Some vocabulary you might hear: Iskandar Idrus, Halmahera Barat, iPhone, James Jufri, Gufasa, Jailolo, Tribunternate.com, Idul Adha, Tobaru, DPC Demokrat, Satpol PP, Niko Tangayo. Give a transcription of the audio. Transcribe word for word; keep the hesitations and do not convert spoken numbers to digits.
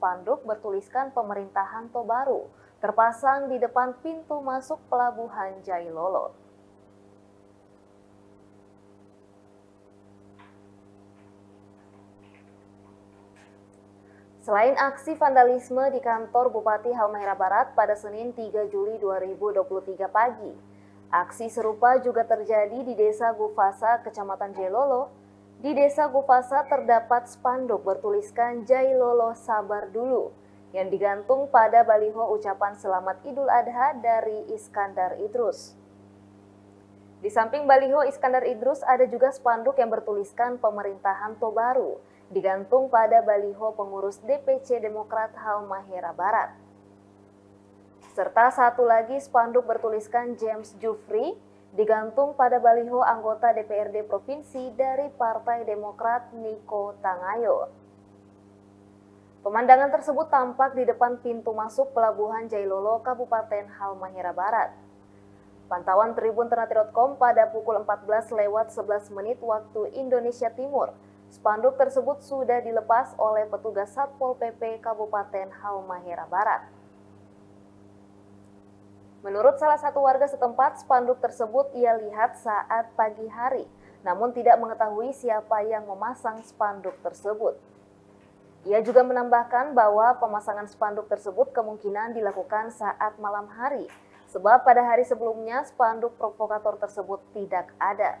spanduk bertuliskan pemerintahan Tobaru terpasang di depan pintu masuk pelabuhan Jailolo. Selain aksi vandalisme di kantor Bupati Halmahera Barat pada Senin tiga Juli dua ribu dua puluh tiga pagi, aksi serupa juga terjadi di Desa Gufasa, Kecamatan Jailolo. Di Desa Gufasa terdapat spanduk bertuliskan Jailolo Sabar Dulu yang digantung pada baliho ucapan Selamat Idul Adha dari Iskandar Idrus. Di samping baliho Iskandar Idrus ada juga spanduk yang bertuliskan Pemerintahan Tobaru digantung pada baliho pengurus D P C Demokrat Halmahera Barat. Serta satu lagi spanduk bertuliskan James Jufri digantung pada baliho anggota D P R D Provinsi dari Partai Demokrat Niko Tangayo. Pemandangan tersebut tampak di depan pintu masuk Pelabuhan Jailolo, Kabupaten Halmahera Barat. Pantauan Tribunternate titik com pada pukul empat belas lewat sebelas menit waktu Indonesia Timur, spanduk tersebut sudah dilepas oleh petugas Satpol P P Kabupaten Halmahera Barat. Menurut salah satu warga setempat, spanduk tersebut ia lihat saat pagi hari, namun tidak mengetahui siapa yang memasang spanduk tersebut. Ia juga menambahkan bahwa pemasangan spanduk tersebut kemungkinan dilakukan saat malam hari, sebab pada hari sebelumnya spanduk provokator tersebut tidak ada.